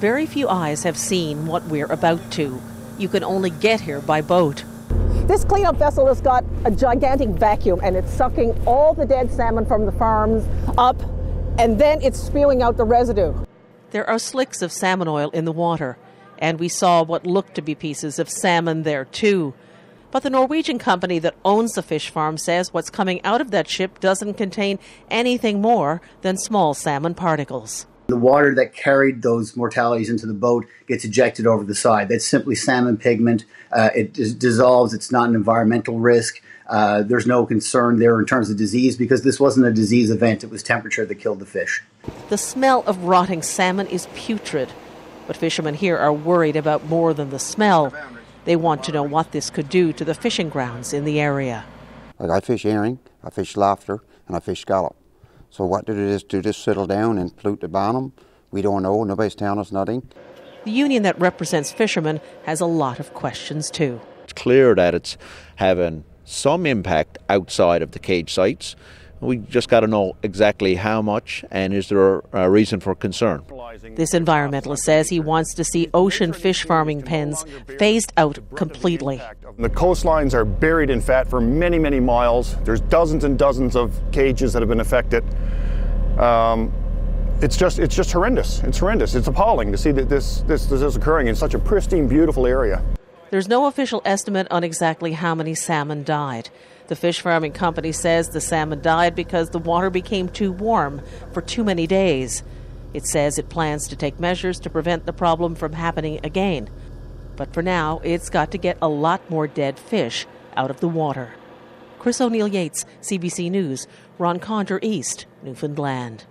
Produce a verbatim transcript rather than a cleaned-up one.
Very few eyes have seen what we're about to. You can only get here by boat. This cleanup vessel has got a gigantic vacuum and it's sucking all the dead salmon from the farms up and then it's spewing out the residue. There are slicks of salmon oil in the water and we saw what looked to be pieces of salmon there too. But the Norwegian company that owns the fish farm says what's coming out of that ship doesn't contain anything more than small salmon particles. The water that carried those mortalities into the boat gets ejected over the side. That's simply salmon pigment. Uh, it dis- dissolves. It's not an environmental risk. Uh, there's no concern there in terms of disease because this wasn't a disease event. It was temperature that killed the fish. The smell of rotting salmon is putrid, but fishermen here are worried about more than the smell. They want to know what this could do to the fishing grounds in the area. Like I fish herring, I fish lobster, and I fish scallop. So what did it is to just settle down and pollute the bottom? We don't know. Nobody's telling us nothing. The union that represents fishermen has a lot of questions too. It's clear that it's having some impact outside of the cage sites. We just got to know exactly how much and is there a reason for concern. This environmentalist says he wants to see ocean fish farming pens phased out completely. The coastlines are buried in fat for many, many miles. There's dozens and dozens of cages that have been affected. Um, it's just it's just horrendous. It's horrendous. It's appalling to see that this, this, this is occurring in such a pristine, beautiful area. There's no official estimate on exactly how many salmon died. The fish farming company says the salmon died because the water became too warm for too many days. It says it plans to take measures to prevent the problem from happening again. But for now, it's got to get a lot more dead fish out of the water. Chris O'Neill-Yates, C B C News, Ron Condor East, Newfoundland.